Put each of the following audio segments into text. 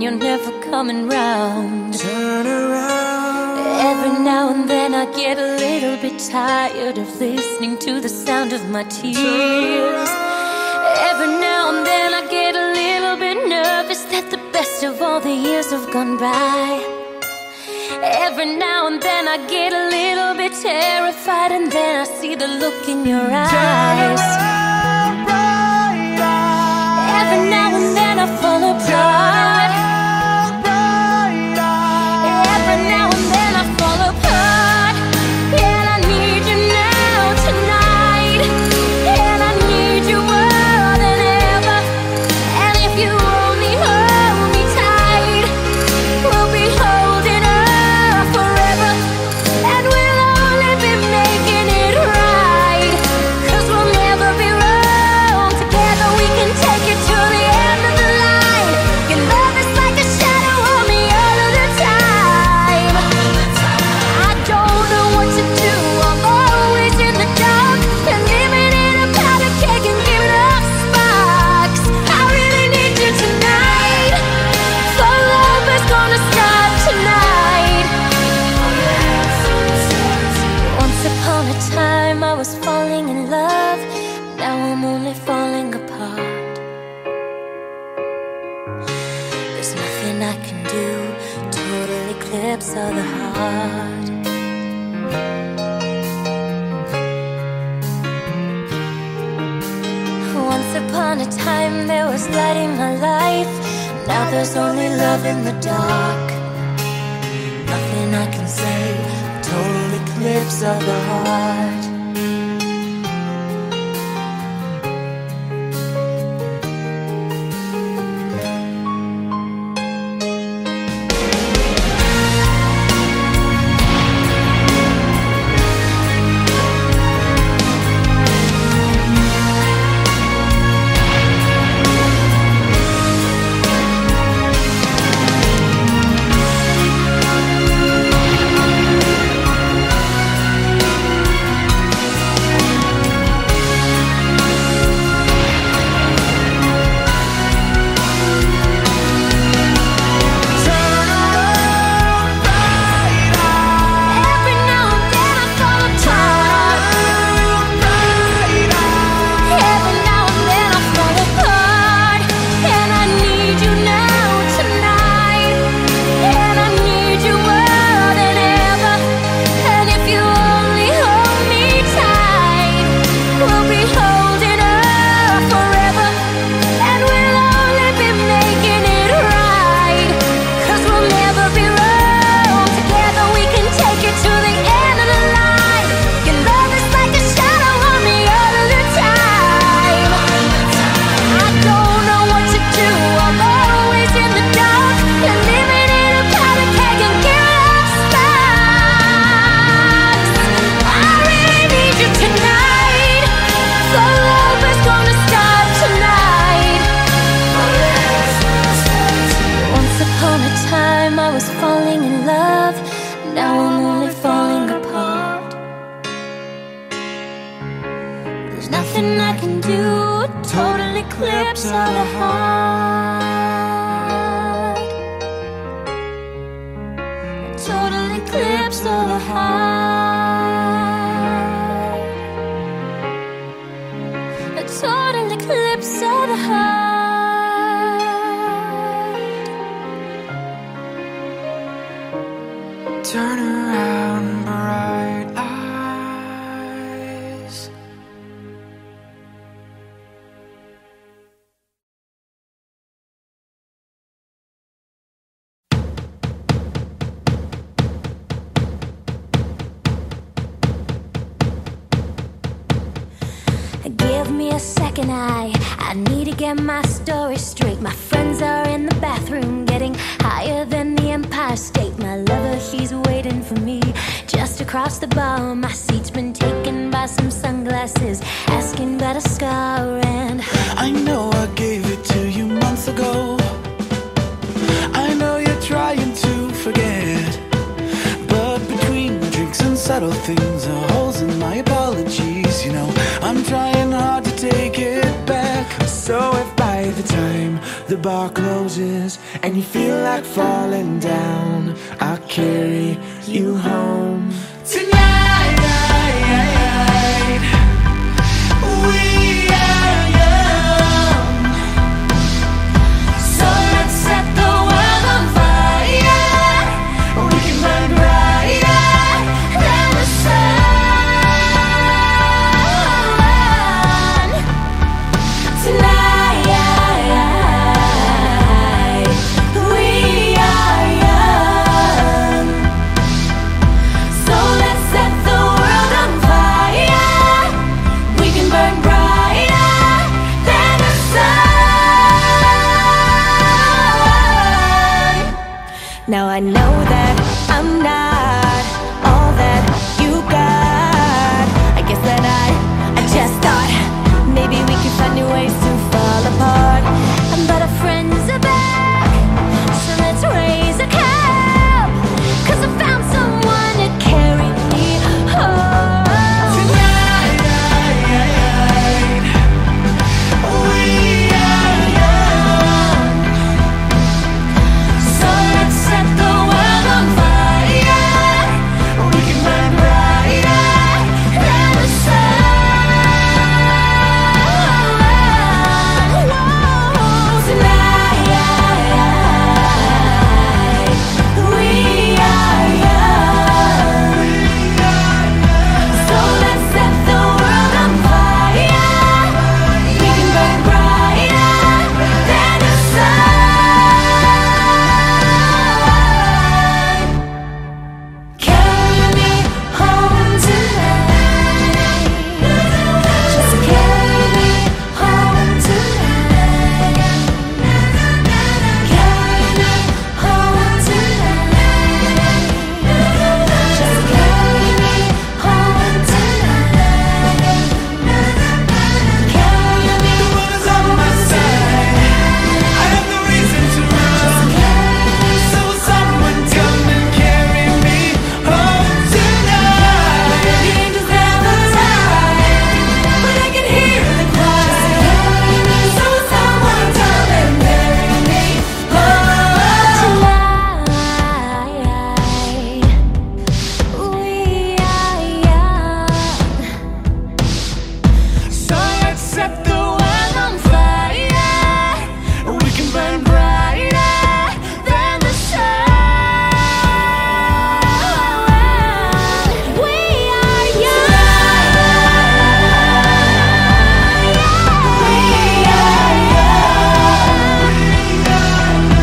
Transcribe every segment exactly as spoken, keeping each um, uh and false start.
and you're never coming round. Turn around. Every now and then I get a little bit tired of listening to the sound of my tears. Every now and then I get a little bit nervous that the best of all the years have gone by. Every now and then I get a little bit terrified, and then I see the look in your eyes. Turn around, bright eyes. Every now and then I fall apart. Turn around, bright eyes. Every now and then I fall apart. And I need you now tonight. And I need you more than ever. And if you only hold me tight, we'll be holding on forever, and we'll only be making it right, 'cause we'll never be wrong. Together we can take it to the end of the line. Your love is like a shadow on me all of the time. I don't know what to do, I'm always in the dark, and living in a powder keg and giving off sparks. I really need you tonight, so love is gonna start tonight. Once upon a time I was falling in love, now I'm only falling apart. There's nothing I can do, total eclipse of the heart. Once upon a time there was light in my life, now there's only love in the dark. Nothing I can say, total eclipse of the heart. Nothing I can do, total eclipse of the heart. Total eclipse of the heart. A total eclipse of the heart. Turn around, bright eyes. Give me a second, I I need to get my story straight. My friends are in the bathroom, getting higher than the Empire State. My lover, he's waiting for me just across the bar. My seat's been taken by some sunglasses, asking about a scar. And I know I gave it to you months ago, I know you're trying to forget, but between drinks and subtle things are holes in my apologies. You know, I'm trying hard to take it back. So if by the time the bar closes and you feel like falling down, I'll carry you home tonight. We are young, so let's set the world on fire. We can burn brighter than the sun tonight. Now I know that I'm not all that you got. I guess that I, I just thought maybe we could find new ways to fall apart. But our friends are back, so let's raise a cup, 'cause I found someone to carry me home tonight. We are young, so let's set the world on fire. We can burn brighter than the sun. Tonight, we are young, so let's set the world on fire. We can burn brighter than the sun. Carry me home tonight. Just carry me home tonight. Carry me home tonight. Just carry me home tonight. Carry me. The world is on my side. I have no reason to run. So will someone come and carry me home tonight? The angels have a time, but I can hear the cry. So will someone come and carry me home tonight? Tonight, we are young, so let's set the world on fire. We can burn brighter than the sun. We are young. We are young. So let's set the world on fire. We can burn brighter than the sun. So if by the time the bar closes and you feel like falling down, I'll carry you home tonight. My heart's a stereo, it beats for you, so listen close. Hear my thoughts in every note. Make me your radio and turn me up when you feel low. Turn it This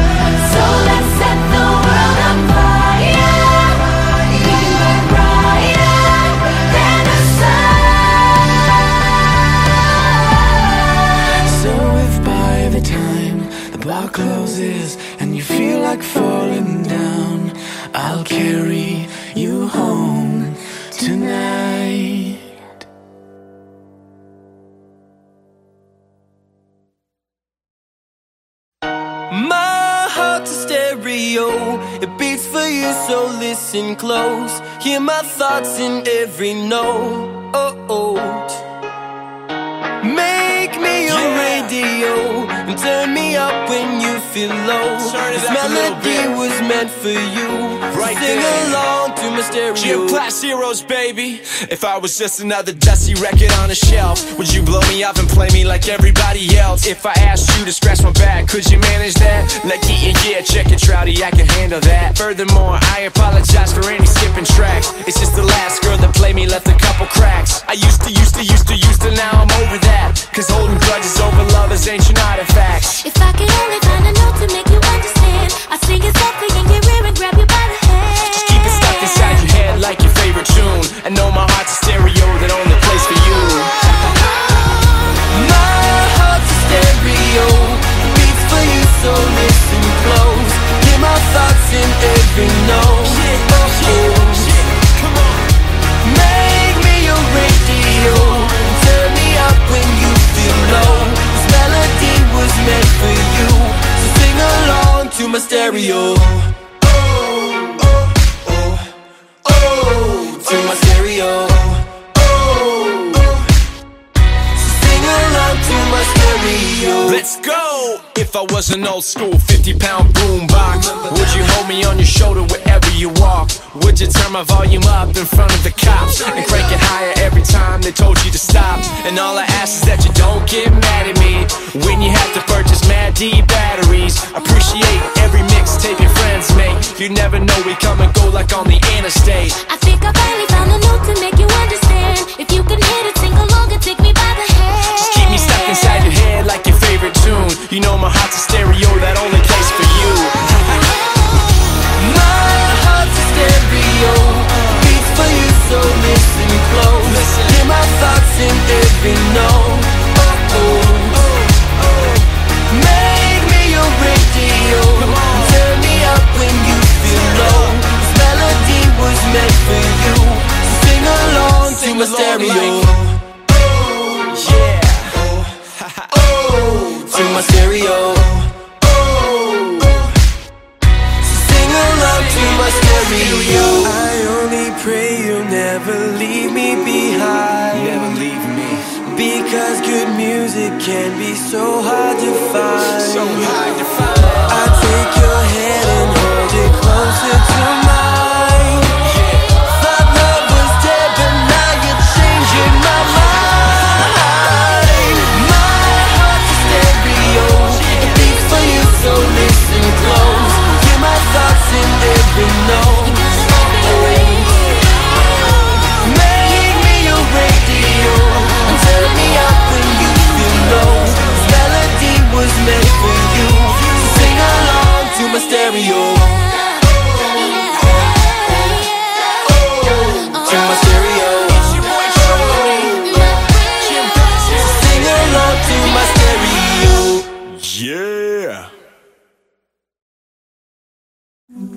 up a little melody bit. was meant for you. Right Sing there. along to my stereo. Gym Class Heroes, baby. If I was just another dusty record on a shelf, would you blow me up and play me like everybody else? If I asked you to scratch my back, could you manage that? Like, yeah, yeah, check it, Trouty, I can handle that. Furthermore, I apologize for any skipping tracks. It's just the last girl that played me left a couple cracks. I used to, used to, used to, used to, now I'm over that. 'Cause holding grudges over love is ancient artifacts. If I could only find a note to make you understand, I'd sing it softly in your ear and grab you by the hand. Just keep it stuck inside your head like your favorite tune. I know my heart's a stereo that only plays for you. My heart's a stereo, it beats for you, so listen close. Hear my thoughts in every note. Come on. Make me your radio, turn me up when you feel low. This melody was meant for you, so sing along to my stereo. Oh, oh, oh, oh, to my stereo. Oh, oh. So sing along to my stereo. Let's go! was an old school fifty pound boombox. Would you hold me on your shoulder wherever you walk? Would you turn my volume up in front of the cops and crank it higher every time they told you to stop? And all I ask is that you don't get mad at me when you have to purchase Mad D batteries. Appreciate every mixtape your friends make. You never know, we come and go like on the interstate. I think I finally found a note to make you understand. If you can hit it, sing along and take me by the hand. Just keep me stuck inside your head like your favorite tune. You know my heart's a stereo that only plays for you. My heart's a stereo, beats for you, so listen close. Hear my thoughts in every note. Oh, oh, oh. Make me your radio. Turn me up when you feel low. This melody was meant for you, so sing along to my stereo. Oh, yeah. Oh, oh, to my stereo. I only pray you'll never leave me behind. Never leave me. Because good music can be so hard to find. So hard to find. I take your hand and hold it closer to mine. Thought love was dead, but now you're changing my mind. My heart's a stereo, it beats for you, so listen close. Hear my thoughts in every note.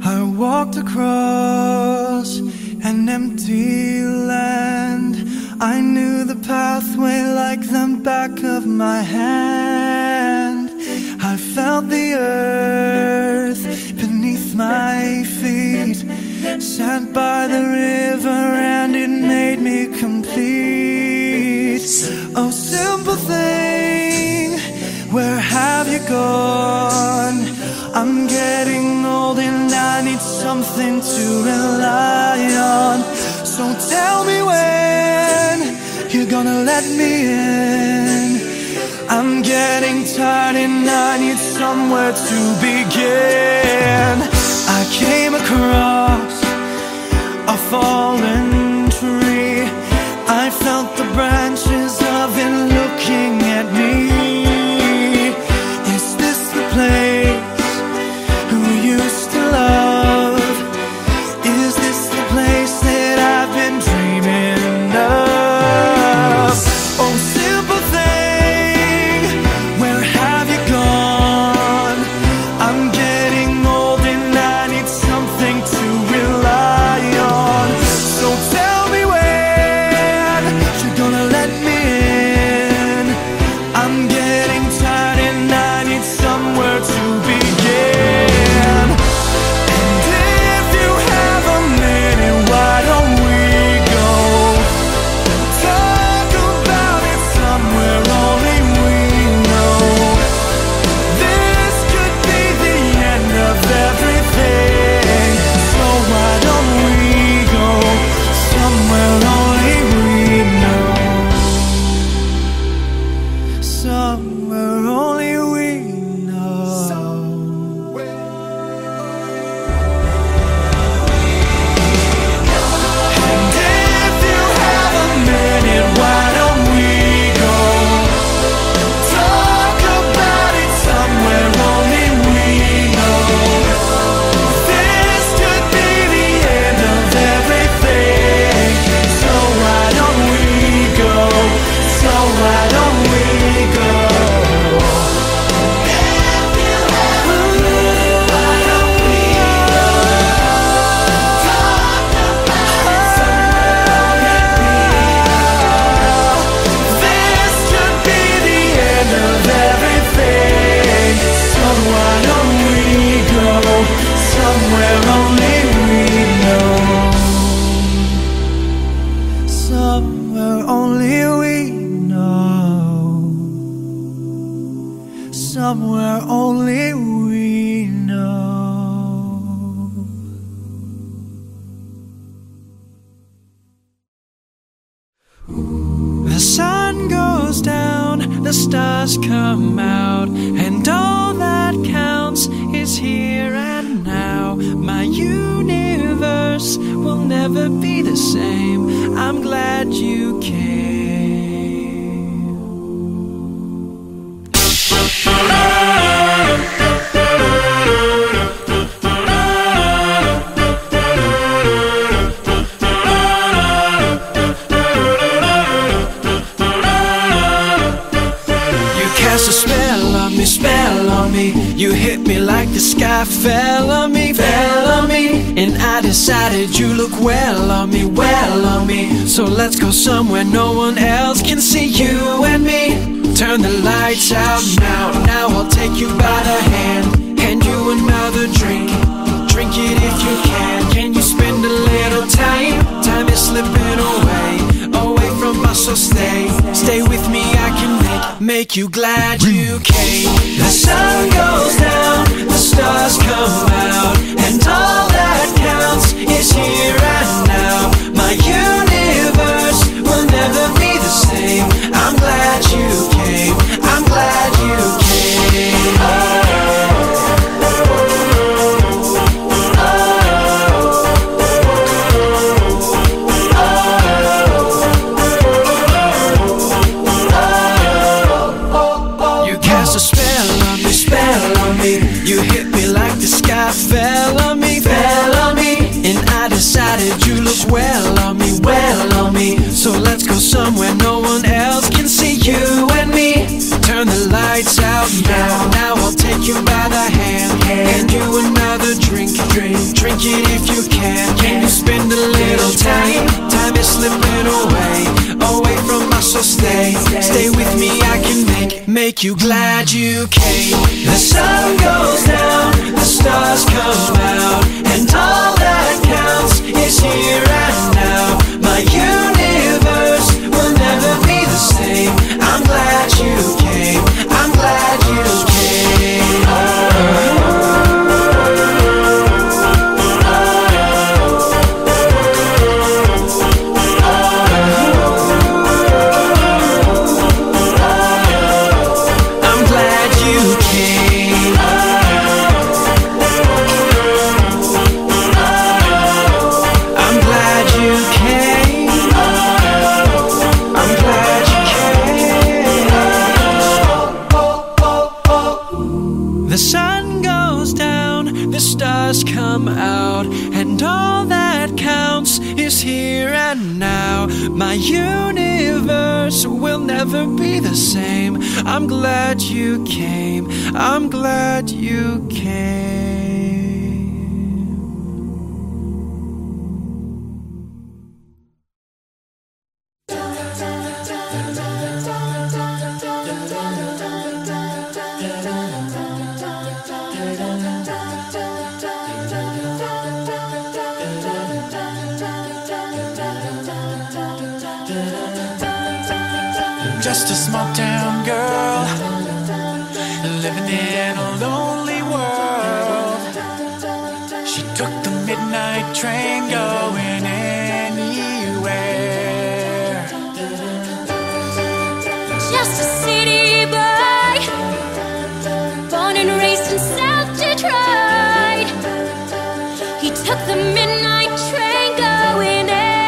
I walked across an empty land. I knew the pathway like the back of my hand. I felt the earth beneath my feet. Sat by the river and it made me complete. Oh, simple thing, where have you gone? I'm getting old and I need something to rely on. So tell me when you're gonna let me in. I'm getting tired and I need somewhere to begin. I came across a fallen tree. I felt the branches of it looking at me. Is this the place? I'm getting old and I need something to rely on. the stars come out, and all that counts is here and now. My universe will never be the same. I'm glad you came. Cast a spell on me, spell on me. You hit me like the sky fell on me, fell on me. And I decided you look well on me, well on me. So let's go somewhere no one else can see, you and me. Turn the lights out now, now I'll take you by the hand. Hand you another drink, drink it if you can. Can you spend a little time? Time is slipping away, away from us, so stay. Stay with me, I can make you glad you came. The sun goes down, the stars come out, and all that counts is here and now. My universe will never be the same. I'm glad you came, I'm glad you came. You hit me like the sky fell on me, fell on me. And I decided you look well on me, well on me. So let's go somewhere no one else can see, you and me. Turn the lights out now, now I'll take you by the hand. Hand you another drink, drink, drink it if you can. Can you spend a little time? Time is slipping away, away from us, so stay. Stay with me, I can make Make you glad you came. The sun goes down, the stars come out, and all that counts is here and now. My universe will never be the same. I'm glad you came, I'm glad you came. Oh. My universe will never be the same. I'm glad you came, I'm glad you came. Just a small town girl, living in a lonely world. She took the midnight train, going anywhere. Just a city boy, born and raised in South Detroit. He took the midnight train, going anywhere.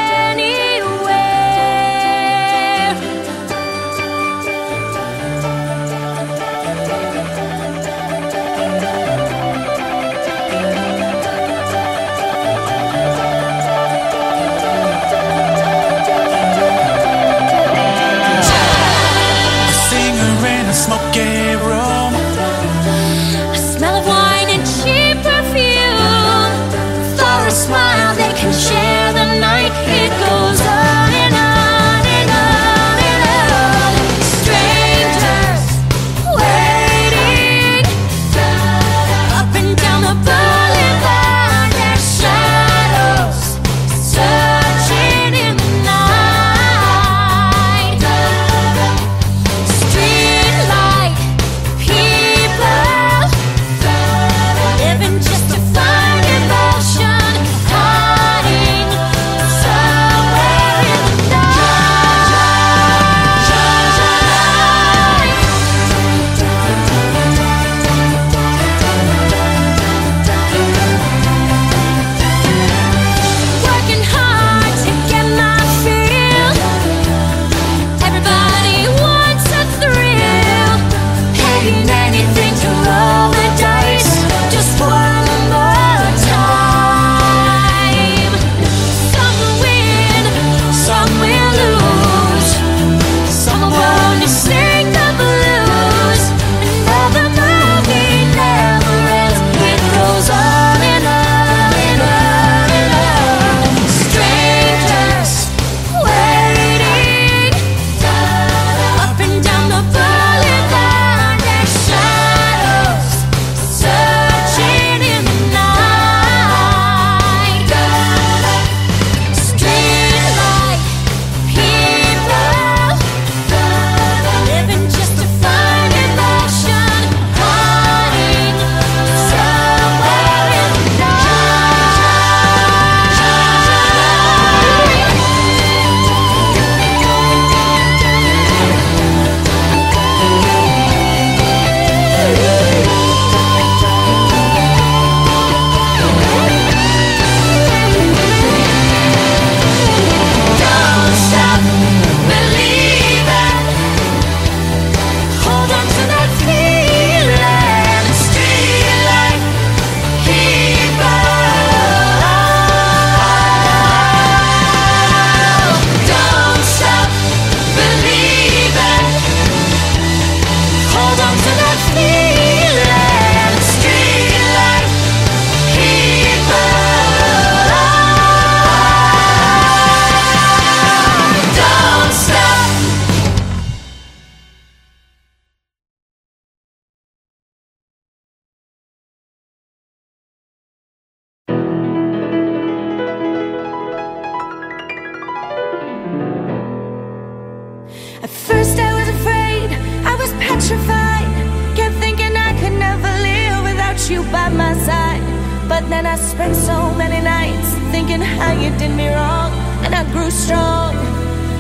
I spent so many nights thinking how you did me wrong, and I grew strong,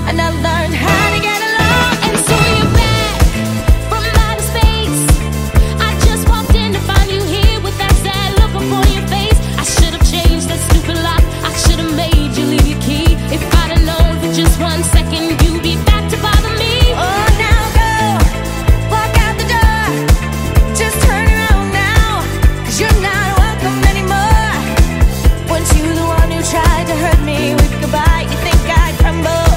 and I learned how to get along. And so you're back from outer space. I just walked in to find you here with that sad look upon your face. I should have changed that stupid lock. I should have made you leave your key. If I'd have known for just one second you'd be back to bother me. Oh, now go, walk out the door. Just turn around now, cause you're not welcome anymore. Weren't you the one who tried to hurt me with goodbye? You think I'd crumble?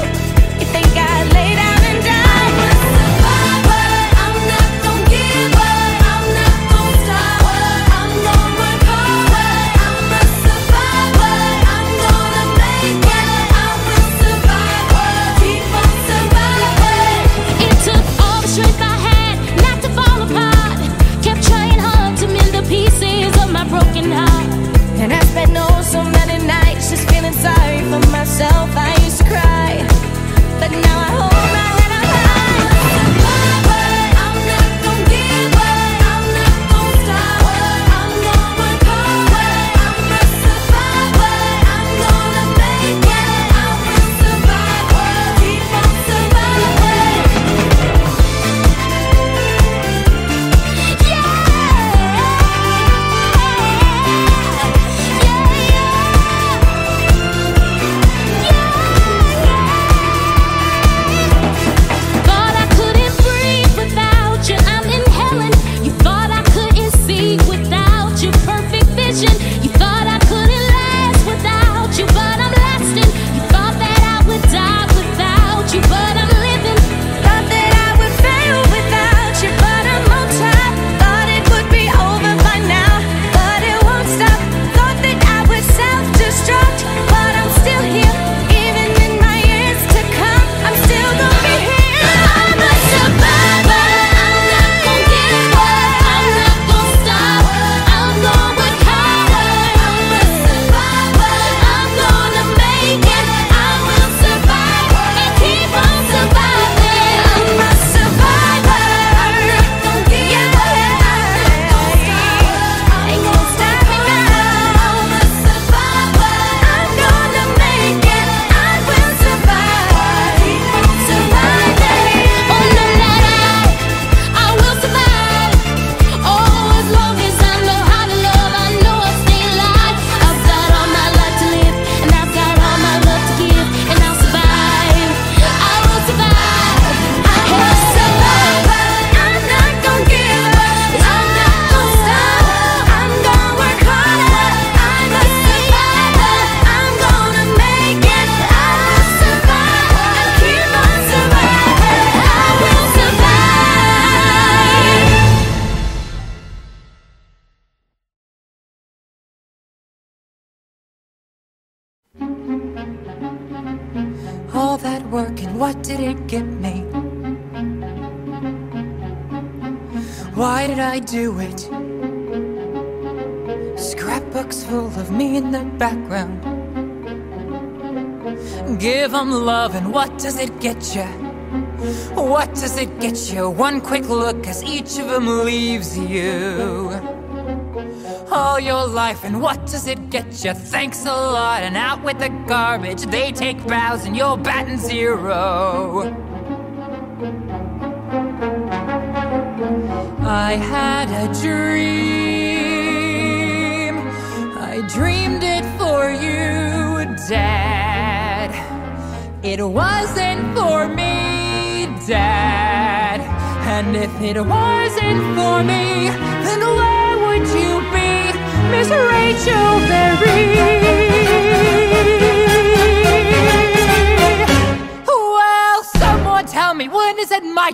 You think I'd lay down and die? I'm a survivor, I'm not gonna give up, I'm not gonna stop, I'm gonna work hard. I'm a survivor, I'm gonna make it, I'm a survivor, keep on surviving. It took all the strength I had not to fall apart, kept trying hard to mend the pieces of my broken heart. And I spent no so many nights just feeling sorry for myself. I used to cry, but now I hold my head up high. I'm a survivor, I'm not gonna give up, I'm not gonna stop, I'm gonna work hard. I'm a survivor, I'm gonna make it, I'm a survivor, keep on surviving.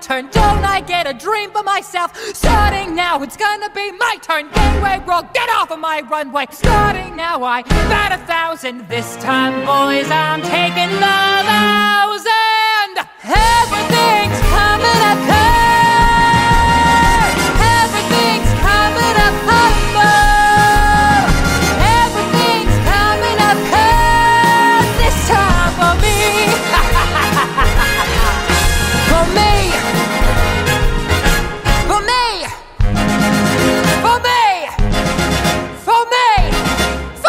Thought I couldn't breathe without you, I'm inhaling. You thought I couldn't see without your perfect vision. You thought I couldn't last without you, but I'm lasting. You thought that I would die without you, but I'm living. Thought that I would fail without you, but I'm on top. Thought it would be over by now, but it won't stop. Thought that I would self-destruct, but I'm still here. Even in my years to come, I'm still gonna be here. I'm a survivor, I'm not gonna give up, I'm not gonna stop, I'm gonna work hard. I'm a survivor, I'm gonna make it, I will survive and keep on surviving. I'm a survivor, I'm not gonna give up, I'm not gonna stop, I'm gonna stop now. I'm a survivor, I'm gonna make it, I will survive, keep on surviving. Oh, no, that I, I will survive. Oh, as long as I know how to love, I know I'll stay alive. I've got all my life to live, and I've got all my love to give, and I'll survive. I will survive. I'm a survivor, I'm not gonna give up, I'm not gonna stop, I'm gonna work harder. I'm a survivor, I'm gonna make it, I will survive and keep on surviving. I will survive. All that work and what did it get me? Why did I do it? Scrapbooks full of me in the background. Give 'em love and what does it get ya? What does it get you? One quick look as each of 'em leaves you. All your life and what does it get you? Thanks a lot and out with the garbage. They take bows and you're batting zero. I had a dream, I dreamed it for you, Dad. It wasn't for me, Dad. And if it wasn't for me, then where would you be, Miss Rachel Berry? Well, someone tell me, when is it my turn? Don't I get a dream for myself? Starting now, it's gonna be my turn. Anyway, world, get off of my runway. Starting now, I bat a thousand. This time, boys, I'm taking the thousand. Everything's coming apart. Everything's coming apart. Everything's coming apart this time for me. For me, for me, for me, for me,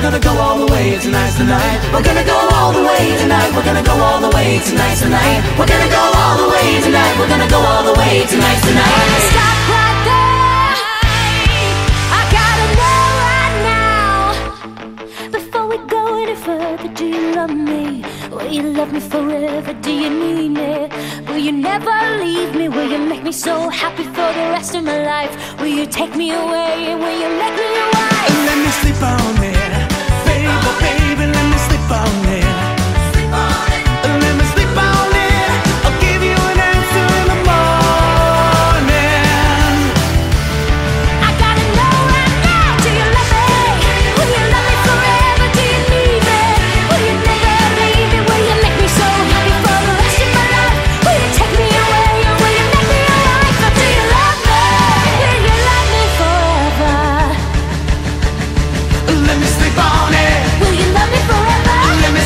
We're gonna go all the way tonight, tonight. We're gonna go all the way tonight. We're gonna go all the way tonight, tonight. We're gonna go all the way tonight. We're gonna go all the way tonight, tonight. Stop right there. I gotta know right now. Before we go any further, do you love me? Will you love me forever? Do you need me? Will you never leave me? Will you make me so happy for the rest of my life? Will you take me away? Will you let me away? Let me sleep on it, baby, oh baby. Let me sleep on it. Sleep on it. Let me sleep on it. I'll give you an answer in the morning. I gotta know right now. Do you love me? Will you love me forever? Do you need me? Will you never leave me? Will you make me so happy for the rest of my life? Will you take me away? Or will you make me alive? Or do you love me? Will you love me forever? Let me sleep on it. Will you love me forever? Let me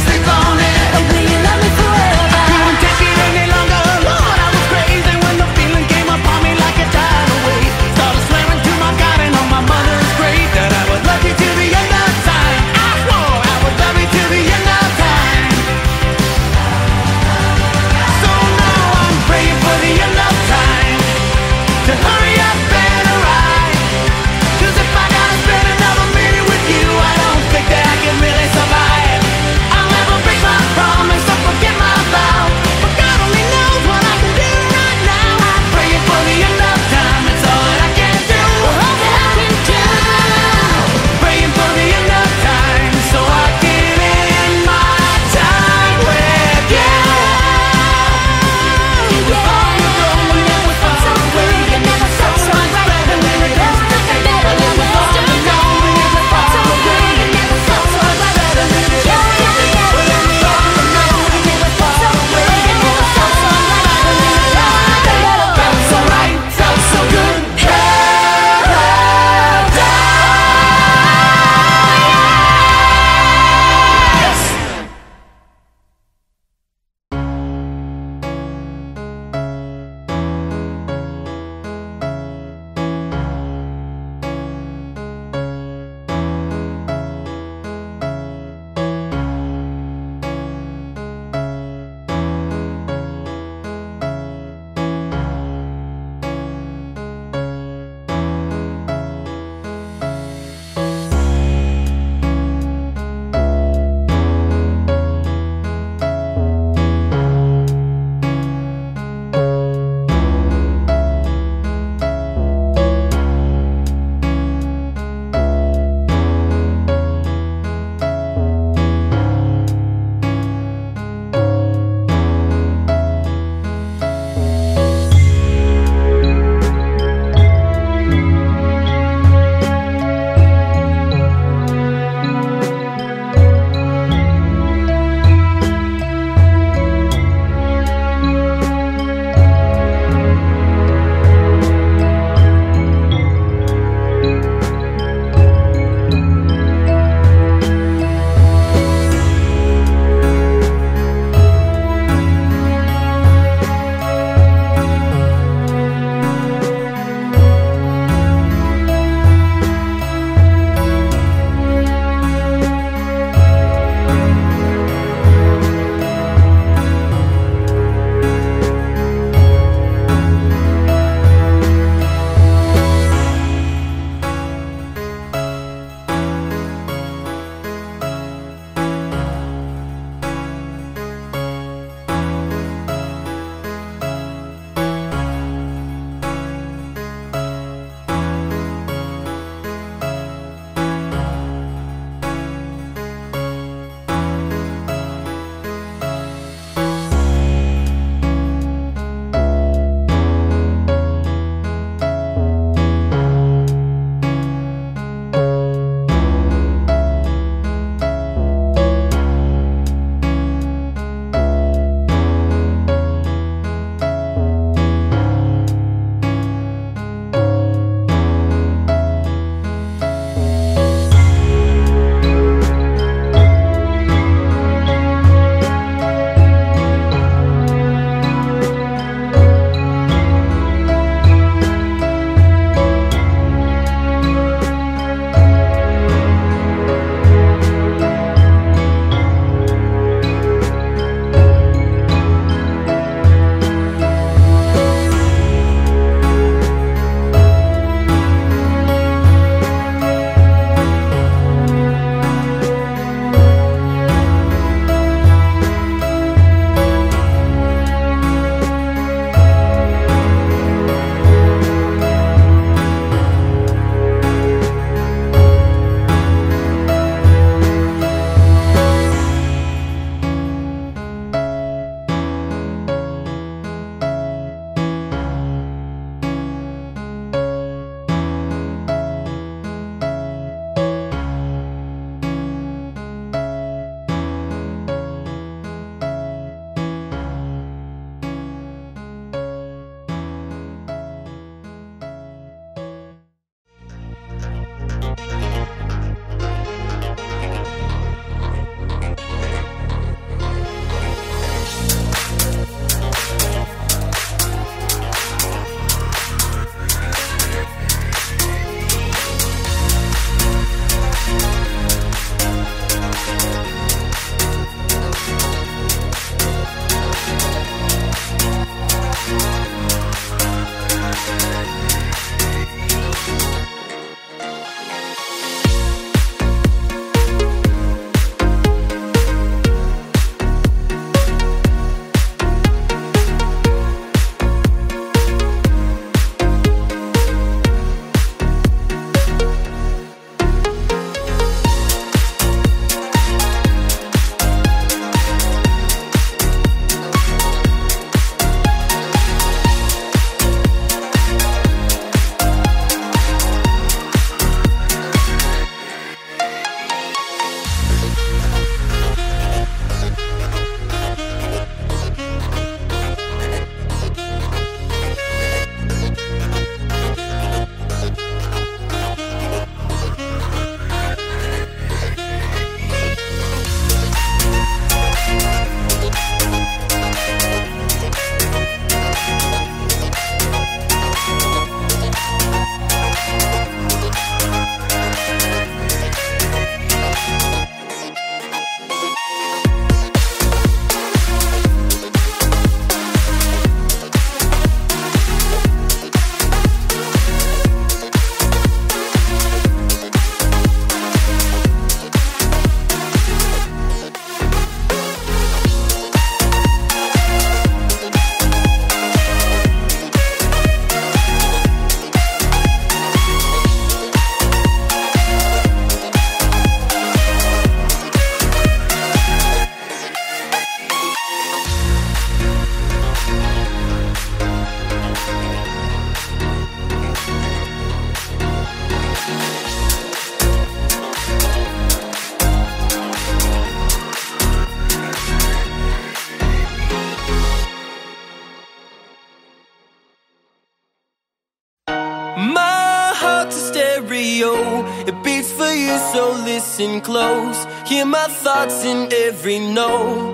My heart's a stereo, it beats for you, so listen close. Hear my thoughts in every note.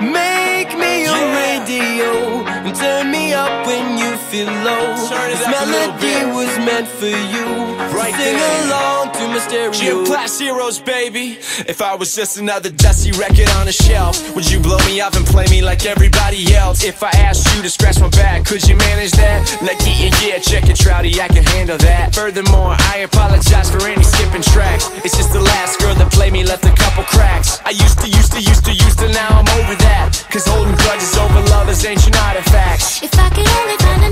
Make me your yeah. radio, and turn me up when you feel low. This melody was meant for you, right so sing there. Along to my stereo. Gym Class Heroes, baby. If I was just another dusty record on a shelf, would you blow me up and play me like everybody else? If I asked you to scratch my back, could you manage that? Like yeah, yeah, check it, Trouty, I can handle that. Furthermore, I apologize for any skipping tracks. It's just the last girl that played me left a couple cracks. I used to, used to, used to, used to, now I'm over that. Cause holding grudges over love is ancient artifacts. If I could only find